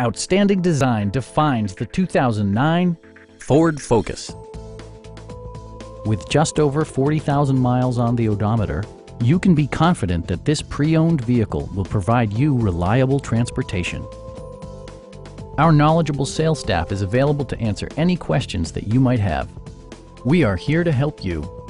Outstanding design defines the 2009 Ford Focus. With just over 40,000 miles on the odometer, you can be confident that this pre-owned vehicle will provide you reliable transportation. Our knowledgeable sales staff is available to answer any questions that you might have. We are here to help you.